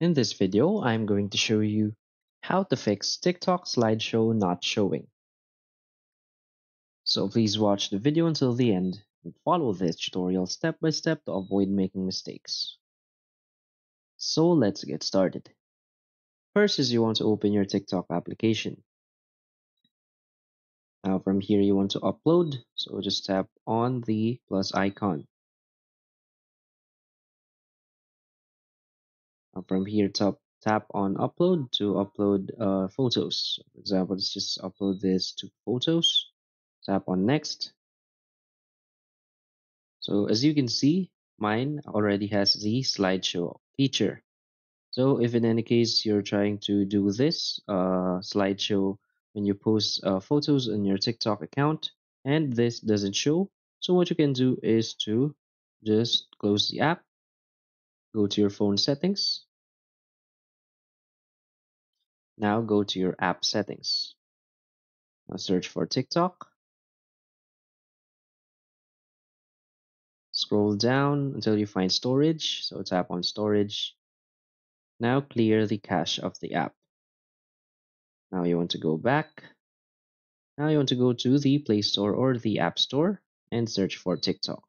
In this video, I'm going to show you how to fix TikTok slideshow not showing. So please watch the video until the end and follow this tutorial step by step to avoid making mistakes. So let's get started. First is you want to open your TikTok application. Now from here you want to upload, so just tap on the plus icon. From here, tap on upload to upload photos. For example, let's just upload this to photos. Tap on next. So as you can see, mine already has the slideshow feature. So if in any case you're trying to do this slideshow when you post photos in your TikTok account and this doesn't show, so what you can do is to just close the app, go to your phone settings. Now go to your app settings. Now search for TikTok. Scroll down until you find storage. So tap on storage. Now clear the cache of the app. Now you want to go back. Now you want to go to the Play Store or the App Store and search for TikTok.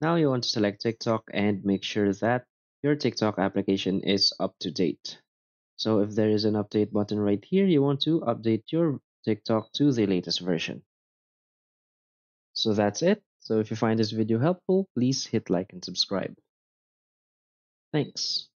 Now you want to select TikTok and make sure that your TikTok application is up to date. So if there is an update button right here, you want to update your TikTok to the latest version. So that's it. So if you find this video helpful, please hit like and subscribe. Thanks.